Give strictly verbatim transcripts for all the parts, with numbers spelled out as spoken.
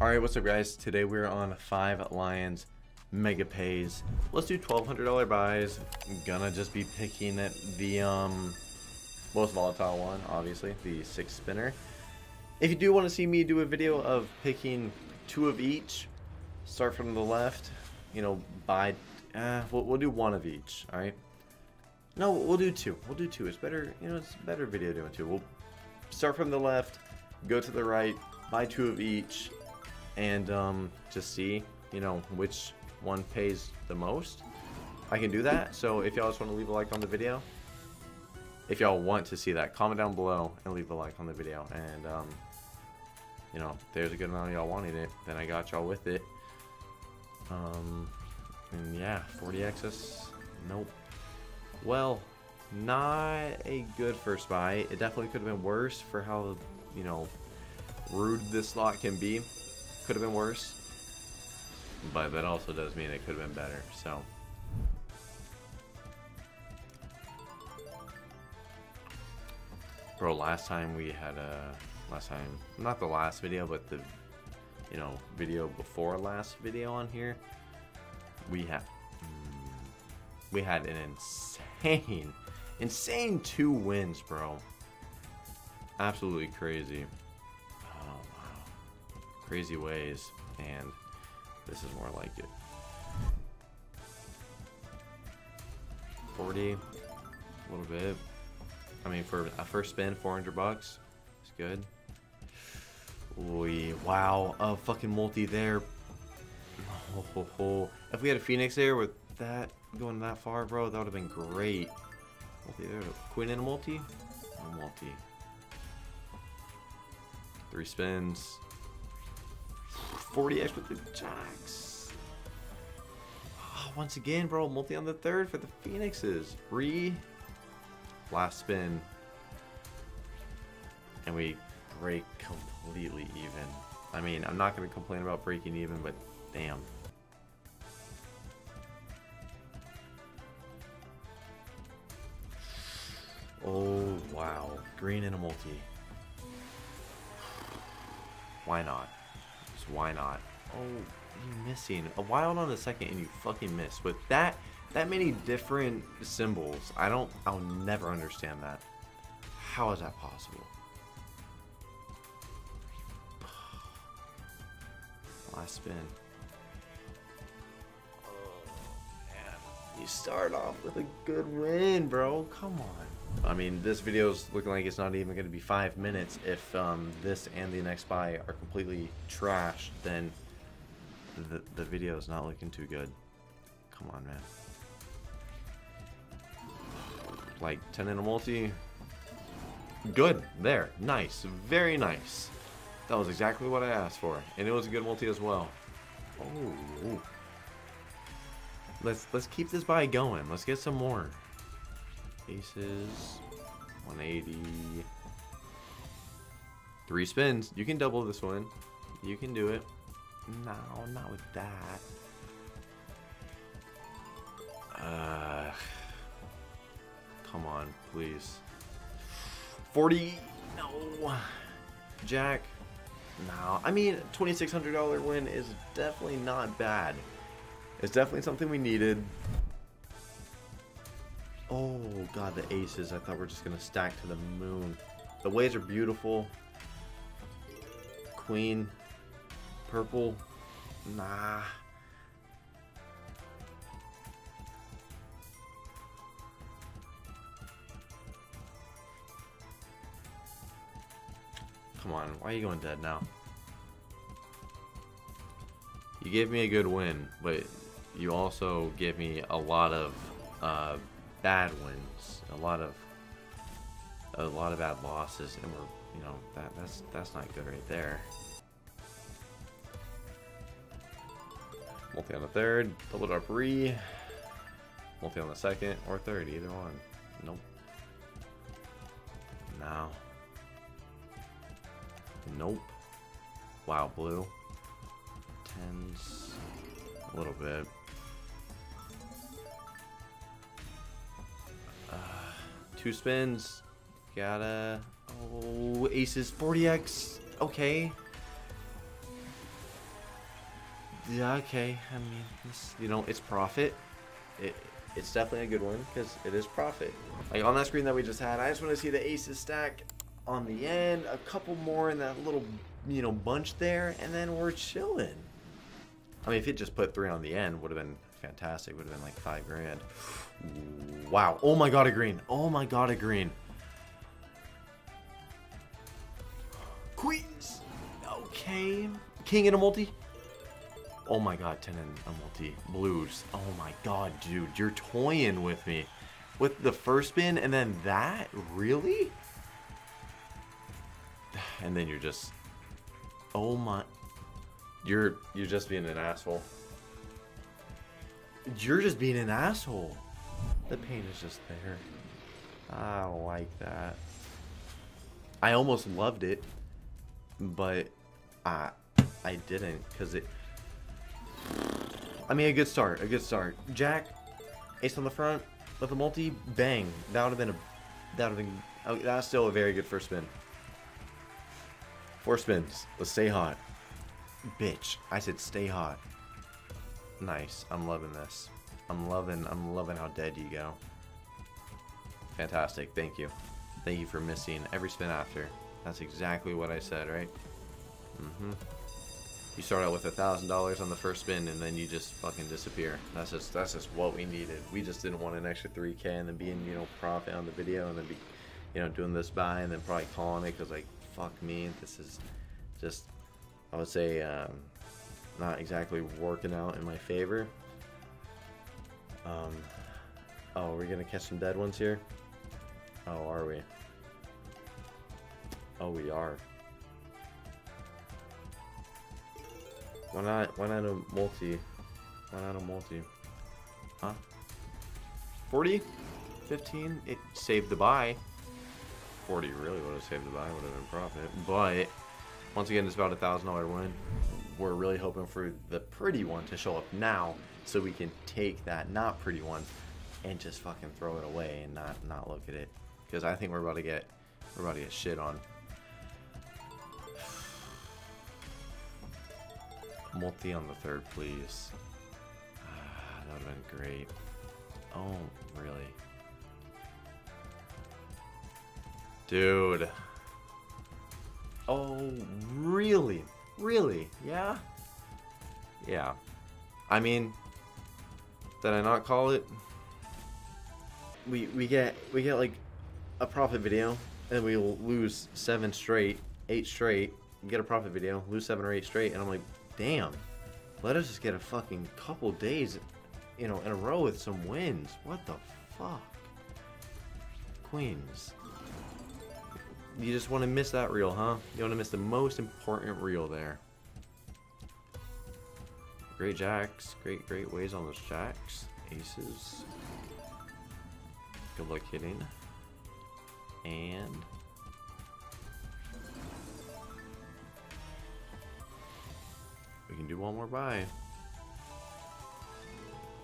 Alright, what's up guys? Today we're on five Lions Megaways. Let's do twelve hundred dollar buys. I'm gonna just be picking the um, most volatile one, obviously, the six spinner. If you do want to see me do a video of picking two of each, start from the left, you know, buy, uh, we'll, we'll do one of each, alright? No, we'll do two. We'll do two. It's better, you know, it's a better video doing two. We'll start from the left, go to the right, buy two of each, and um, just see, you know, which one pays the most. I can do that, so if y'all just want to leave a like on the video, if y'all want to see that, comment down below and leave a like on the video, and, um, you know, if there's a good amount of y'all wanting it, then I got y'all with it. Um, and yeah, forty X S, nope. Well, not a good first buy. It definitely could have been worse for how, you know, rude this lot can be. Could have been worse, but that also does mean it could have been better. So bro, last time we had a last time not the last video but the you know video before last video on here, we have we had an insane insane two wins, bro. Absolutely crazy. Crazy ways, and this is more like it. forty, a little bit. I mean, for a first spin, four hundred bucks. It's good. Ooh, wow, a fucking multi there. Oh, ho, ho. If we had a Phoenix there with that going that far, bro, that would have been great. Multi there. Queen and a multi? A multi. Three spins. forty X with the jacks. Oh, once again, bro, multi on the third for the Phoenixes. Re last spin. And we break completely even. I mean, I'm not gonna complain about breaking even, but damn. Oh wow. Green and a multi. Why not? Why not? Oh, you're missing a wild on the second, and you fucking miss with that that many different symbols. I don't. I'll never understand that. How is that possible? Last spin. Oh man, you start off with a good win, bro. Come on. I mean, this video's looking like it's not even going to be five minutes. If um, this and the next buy are completely trash, then the, the video's not looking too good. Come on, man. Like, ten in a multi. Good. There. Nice. Very nice. That was exactly what I asked for. And it was a good multi as well. Oh. Let's, let's keep this buy going. Let's get some more. Aces, one eighty, three spins. You can double this one. You can do it. No, not with that. Uh, come on, please. forty, no. Jack, no. I mean, twenty-six hundred dollar win is definitely not bad. It's definitely something we needed. Oh god, the aces. I thought we're just gonna stack to the moon. The waves are beautiful. Queen, purple, nah. Come on, why are you going dead now? You gave me a good win, but you also gave me a lot of uh bad wins, a lot of a lot of bad losses, and we're, you know, that that's that's not good right there. Multi on the third, doubled up re, multi on the second or third, either one. Nope. No. Nope. Wow, blue. Tens. A little bit. Two spins, gotta, oh, aces, forty X, okay. Yeah, okay. I mean, it's, you know, it's profit. It, it's definitely a good one because it is profit. Like on that screen that we just had, I just want to see the aces stack on the end, a couple more in that little, you know, bunch there, and then we're chilling. I mean, if it just put three on the end, would have been fantastic. Would have been like five grand. Wow. Oh my God, a green. Oh my God, a green. Queens. Okay. King and a multi. Oh my God, ten and a multi. Blues. Oh my God, dude, you're toying with me, with the first spin and then that, really? And then you're just, oh my, you're you're just being an asshole. You're just being an asshole. The pain is just there. I don't like that. I almost loved it, but I I didn't because it. I mean, a good start, a good start. Jack, ace on the front with a multi, bang. That would have been a, that would have been that's still a very good first spin. Four spins. Let's stay hot. Bitch. I said stay hot. Nice. I'm loving this. I'm loving, I'm loving how dead you go. Fantastic. Thank you. Thank you for missing every spin after. That's exactly what I said, right? Mm-hmm. You start out with a thousand dollars on the first spin and then you just fucking disappear. That's just that's just what we needed. We just didn't want an extra three K and then being, you know, profit on the video and then be, you know, doing this buy and then probably calling it because like fuck me, this is just, I would say, um, not exactly working out in my favor. Um, oh, we're gonna catch some dead ones here? Oh, are we? Oh, we are. Why not, why not a multi? Why not a multi? Huh? forty? fifteen? It saved the buy. forty really would have saved the buy, would have been profit. But once again, it's about a thousand dollar win. We're really hoping for the pretty one to show up now, so we can take that not pretty one and just fucking throw it away and not not look at it, because I think we're about to get we're about to get shit on. Multi on the third, please. Ah, that would have been great. Oh, really? Dude. Oh, really? Really? Yeah? Yeah. I mean, did I not call it? We we get we get like a profit video and we lose seven straight, eight straight, get a profit video, lose seven or eight straight, and I'm like, damn, let us just get a fucking couple days, you know, in a row with some wins. What the fuck? Queens. You just want to miss that reel, huh? You want to miss the most important reel there. Great jacks. Great, great ways on those jacks. Aces. Good luck hitting. And... we can do one more buy.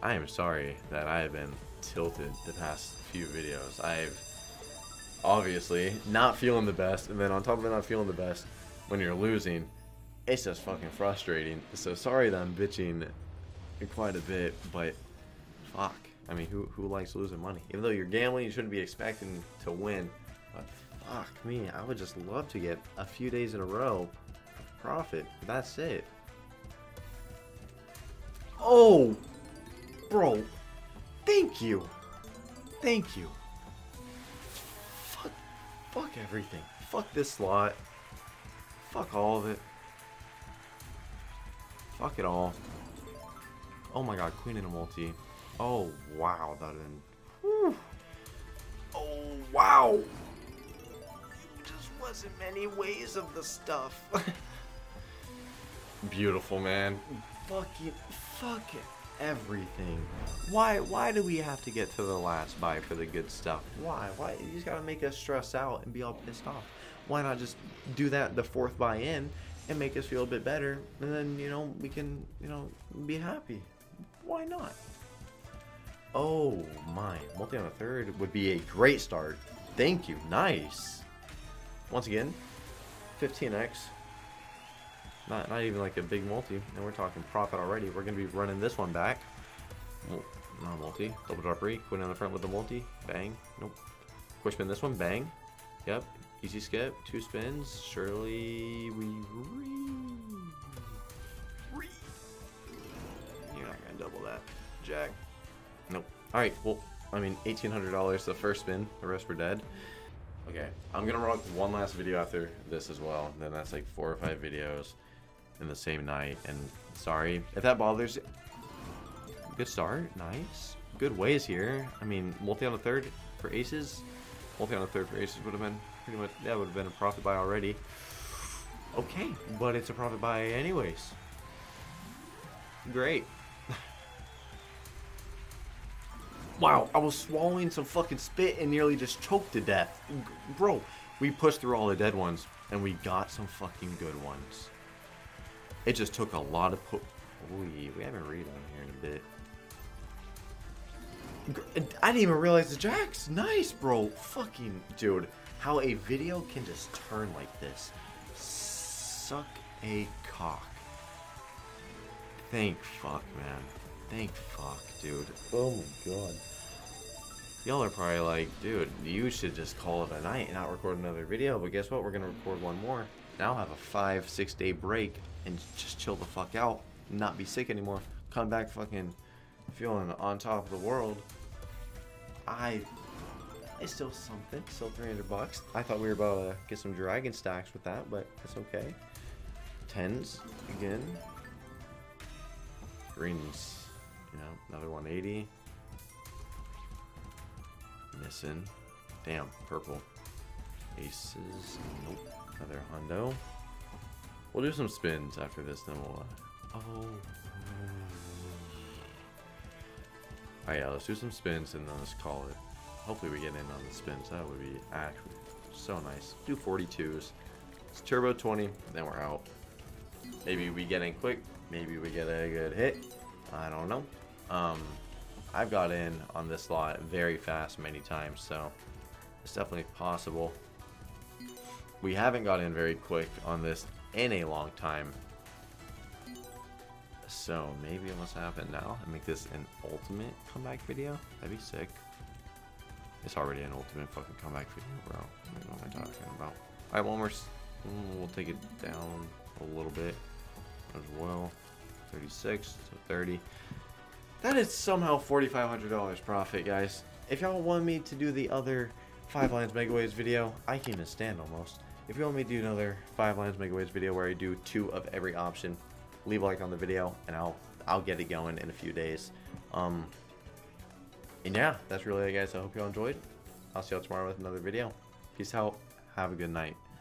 I am sorry that I have been tilted the past few videos. I've... obviously not feeling the best, and then on top of it not feeling the best when you're losing, it's just fucking frustrating. So sorry that I'm bitching quite a bit, but fuck, I mean, who, who likes losing money? Even though you're gambling, you shouldn't be expecting to win, but fuck me, I would just love to get a few days in a row of profit. That's it. Oh bro, thank you, thank you. Fuck everything. Fuck this slot. Fuck all of it. Fuck it all. Oh my God, queen and a multi. Oh wow, that in. Whew. Oh wow. There just wasn't many ways of the stuff. Beautiful, man. Fuck it. Fuck it. Everything. Why why do we have to get to the last buy for the good stuff? Why? Why you just gotta make us stress out and be all pissed off? Why not just do that the fourth buy in and make us feel a bit better, and then, you know, we can, you know, be happy. Why not? Oh my, multi on a third would be a great start. Thank you. Nice. Once again, fifteen X. Not, not even like a big multi, and we're talking profit already. We're going to be running this one back. Oh, not multi. Double drop re, going down the front with the multi. Bang. Nope. Quick spin this one. Bang. Yep. Easy skip. Two spins. Surely we re. re. You're not going to double that. Jack. Nope. Alright, well, I mean, eighteen hundred dollars the first spin. The rest were dead. Okay, I'm going to rock one last video after this as well. Then that's like four or five videos in the same night. And sorry if that bothers you. Good start. Nice. Good ways here. I mean, multi on the third for aces. Multi on the third for aces would have been pretty much, that would have been a profit buy already. Okay, but it's a profit buy anyways. Great. Wow, I was swallowing some fucking spit and nearly just choked to death. Bro, we pushed through all the dead ones and we got some fucking good ones. It just took a lot of po- Ooh, we haven't read on here in a bit. I didn't even realize the jacks. Nice, bro. Fucking, dude. How a video can just turn like this. Suck a cock. Thank fuck, man. Thank fuck, dude. Oh my god. Y'all are probably like, dude, you should just call it a night and not record another video. But guess what? We're going to record one more. Now have a five, six day break and just chill the fuck out. Not be sick anymore. Come back fucking feeling on top of the world. I, I still something. Still three hundred bucks. I thought we were about to get some dragon stacks with that, but it's okay. Tens again. Greens. You know, another one eighty. Missing. Damn, purple. Aces. Nope. Another hundo. We'll do some spins after this, then we'll... Uh... Oh. Alright, yeah, let's do some spins and then let's call it. Hopefully we get in on the spins. That would be actually so nice. Do forty-twos. It's turbo twenty, then we're out. Maybe we get in quick. Maybe we get a good hit. I don't know. Um, I've got in on this lot very fast many times, so it's definitely possible. We haven't got in very quick on this in a long time. So maybe it must happen now. I make this an ultimate comeback video. That'd be sick. It's already an ultimate fucking comeback video, bro. I don't know what I'm talking about. Alright, one more. We'll take it down a little bit as well. thirty-six, so thirty. That is somehow forty-five hundred dollars profit, guys. If y'all want me to do the other five Lions Megaways video, I can't even stand almost. If you want me to do another five Lions Megaways video where I do two of every option, leave a like on the video, and I'll I'll get it going in a few days. Um, and yeah, that's really it, guys. I hope y'all enjoyed. I'll see y'all tomorrow with another video. Peace out. Have a good night.